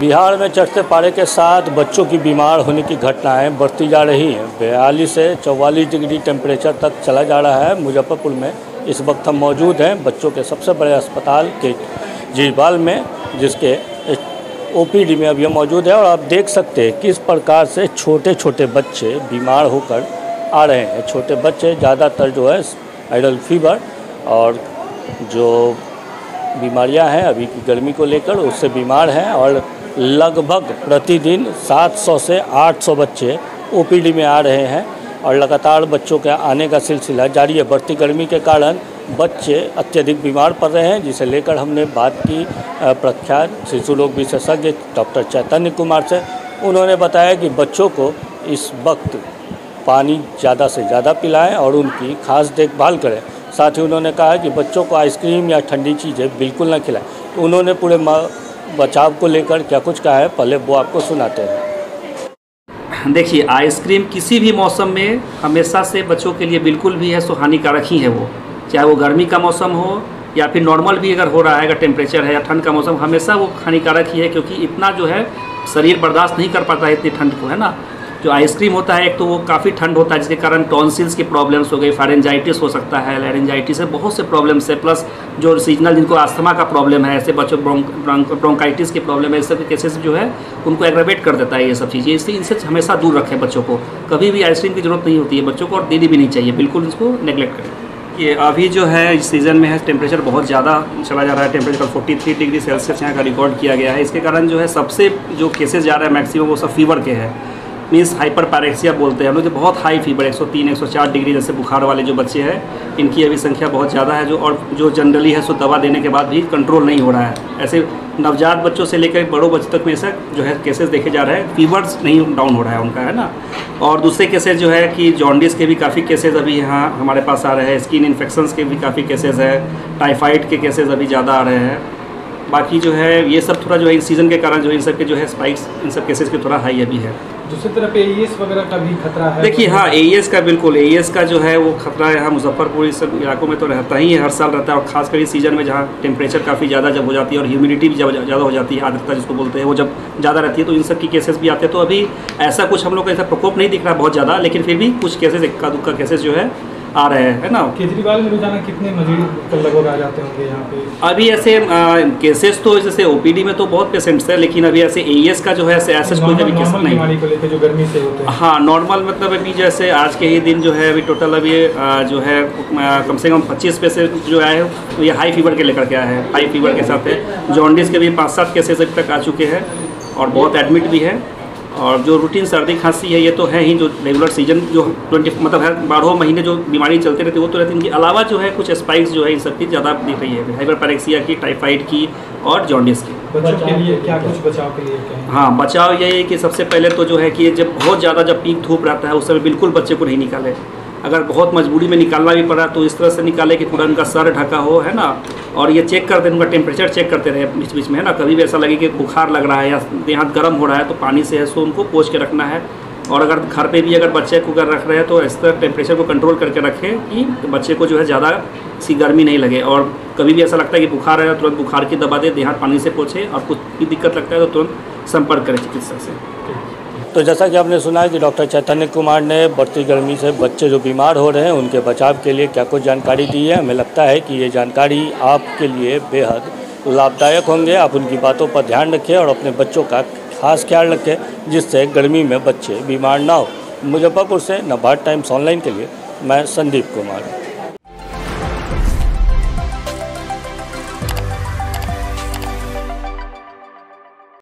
बिहार में चढ़ते पारे के साथ बच्चों की बीमार होने की घटनाएं बढ़ती जा रही हैं। 42 से 44 डिग्री टेम्परेचर तक चला जा रहा है। मुजफ्फरपुर में इस वक्त हम मौजूद हैं बच्चों के सबसे बड़े अस्पताल के जीवाल में, जिसके ओपीडी में अभी हम मौजूद है और आप देख सकते हैं किस प्रकार से छोटे छोटे बच्चे बीमार होकर आ रहे हैं। छोटे बच्चे ज़्यादातर जो है वायरल फीवर और जो बीमारियां हैं अभी की गर्मी को लेकर उससे बीमार हैं और लगभग प्रतिदिन 700 से 800 बच्चे ओपीडी में आ रहे हैं और लगातार बच्चों के आने का सिलसिला जारी है। बढ़ती गर्मी के कारण बच्चे अत्यधिक बीमार पड़ रहे हैं, जिसे लेकर हमने बात की प्रख्यात शिशु रोग विशेषज्ञ डॉक्टर चैतन्य कुमार से। उन्होंने बताया कि बच्चों को इस वक्त पानी ज़्यादा से ज़्यादा पिलाएं और उनकी खास देखभाल करें। साथ ही उन्होंने कहा कि बच्चों को आइसक्रीम या ठंडी चीज़ें बिल्कुल ना खिलाएं। तो उन्होंने पूरे बचाव को लेकर क्या कुछ कहा है, पहले वो आपको सुनाते हैं। देखिए, आइसक्रीम किसी भी मौसम में हमेशा से बच्चों के लिए बिल्कुल भी है सो हानिकारक ही है। वो चाहे वो गर्मी का मौसम हो या फिर नॉर्मल भी अगर हो रहा है, अगर टेम्परेचर है या ठंड का मौसम, हमेशा वो हानिकारक ही है, क्योंकि इतना जो है शरीर बर्दाश्त नहीं कर पाता है इतनी ठंड को, है ना। जो आइसक्रीम होता है, एक तो वो काफ़ी ठंड होता है, जिसके कारण टॉन्सिल्स की प्रॉब्लम्स हो गई, फारेंजाइटिस हो सकता है, लैरेंजाइटिस है, बहुत से प्रॉब्लम्स है। प्लस जो सीजनल जिनको आस्थमा का प्रॉब्लम है, ऐसे बच्चों ब्रोंकाइटिस की प्रॉब्लम है, इस सब केसेस जो है उनको एग्रावेट कर देता है ये सब चीज़ें। इसलिए इनसे हमेशा दूर रखें बच्चों को, कभी भी आइसक्रीम की जरूरत नहीं होती है बच्चों को और देनी भी नहीं चाहिए, बिल्कुल इसको नेगलेक्ट करें। ये अभी जो है इस सीज़न में है टेम्परेचर बहुत ज़्यादा चला जा रहा है। टेम्परेचर 43 डिग्री सेल्सियस यहाँ का रिकॉर्ड किया गया है। इसके कारण जो है सबसे जो केसेस जा रहे हैं मैक्सिमम वो सब फीवर के हैं, मीन्स हाइपरपायरेक्सिया बोलते हैं हम लोग, जो बहुत हाई फीवर 103-104 डिग्री जैसे बुखार वाले जो बच्चे हैं, इनकी अभी संख्या बहुत ज़्यादा है, जो जनरली है सो दवा देने के बाद भी कंट्रोल नहीं हो रहा है। ऐसे नवजात बच्चों से लेकर बड़ों बच्चों तक में ऐसा जो है केसेस देखे जा रहे हैं, फीवर्स नहीं डाउन हो रहा है उनका, है ना। और दूसरे केसेस जो है कि जॉन्डिस के भी काफ़ी केसेस अभी यहाँ हमारे पास आ रहे हैं, स्किन इन्फेक्शंस के भी काफ़ी केसेस हैं, टाइफाइड के केसेस अभी ज़्यादा आ रहे हैं। बाकी जो है ये सब थोड़ा जो है इस सीज़न के कारण जो इन सब के जो है स्पाइक्स इन सब केसेस के थोड़ा हाई अभी है। दूसरी तरफ AES वगैरह का भी खतरा है। देखिए, हाँ, AES का बिल्कुल, AES का जो है वो खतरा यहाँ मुजफ्फरपुर इस सब इलाकों में तो रहता ही है, हर साल रहता है। और खासकर इस सीज़न में जहाँ टेम्परेचर काफ़ी ज़्यादा जब हो जाती है और ह्यूमिडिटी भी जब ज़्यादा हो जाती है, आर्द्रता जिसको बोलते हैं, वो जब ज़्यादा रहती है तो इन सब की केसेस भी आते हैं। तो अभी ऐसा कुछ हम लोग का ऐसा प्रकोप नहीं दिख रहा बहुत ज़्यादा, लेकिन फिर भी कुछ केसेस इक्का दुक्का केसेस जो है आ रहे हैं, है ना। केजरीवाल में रोजाना कितने मरीज लगभग आ जाते होंगे यहाँ पे? अभी ऐसे केसेस तो जैसे ओपीडी में तो बहुत पेशेंट्स हैं, लेकिन अभी ऐसे AES का जो है ऐसे कोई भी केस नहीं है जो गर्मी से होते हैं। हाँ, नॉर्मल मतलब अभी जैसे आज के ही दिन जो है अभी टोटल अभी जो है कम से कम 25 पेशेंट जो आए हैं ये हाई फीवर के लेकर के आए हैं, हाई फीवर के साथ है। जॉन्डिस के भी 5-7 केसेस अभी तक आ चुके हैं और बहुत एडमिट भी है। और जो रूटीन सर्दी खांसी है ये तो है ही, जो रेगुलर सीजन जो 20 मतलब है 12 महीने जो बीमारी चलते रहती है वो तो रहती है। इनके अलावा जो है कुछ स्पाइक्स जो है इन सब की ज़्यादा दिख रही है, हाइपरपायरेक्सिया की, टाइफाइड की और जॉन्डिस की। बच्चों के लिए क्या कुछ बचाव के लिए क्या है? हाँ, बचाव यही है कि सबसे पहले तो जो है कि जब बहुत ज़्यादा जब पीक धूप रहता है उस समय बिल्कुल बच्चे को नहीं निकालें। अगर बहुत मजबूरी में निकालना भी पड़ा तो इस तरह से निकाले कि पूरा उनका सर ढका हो, है ना। और ये चेक करते उनका टेम्परेचर चेक करते रहे बीच बीच में, है ना। कभी भी ऐसा लगे कि बुखार लग रहा है या देह हाथ गर्म हो रहा है तो पानी से है सो उनको पोंछ के रखना है। और अगर घर पे भी अगर बच्चे को अगर रख रहे हैं तो इस तरह टेम्परेचर को कंट्रोल करके रखें कि बच्चे को जो है ज़्यादा सी गर्मी नहीं लगे। और कभी भी ऐसा लगता है कि बुखार है तुरंत बुखार की दवा दे, देह हाथ पानी से पोंछे। और कुछ भी दिक्कत लगता है तो तुरंत संपर्क करें चिकित्सक से। तो जैसा कि आपने सुना है कि डॉक्टर चैतन्य कुमार ने बढ़ती गर्मी से बच्चे जो बीमार हो रहे हैं उनके बचाव के लिए क्या कुछ जानकारी दी है। हमें लगता है कि ये जानकारी आपके लिए बेहद लाभदायक होंगे। आप उनकी बातों पर ध्यान रखें और अपने बच्चों का खास ख्याल रखें, जिससे गर्मी में बच्चे बीमार ना हो। मुजफ्फरपुर से नवभार्थ टाइम्स ऑनलाइन के लिए मैं संदीप कुमार।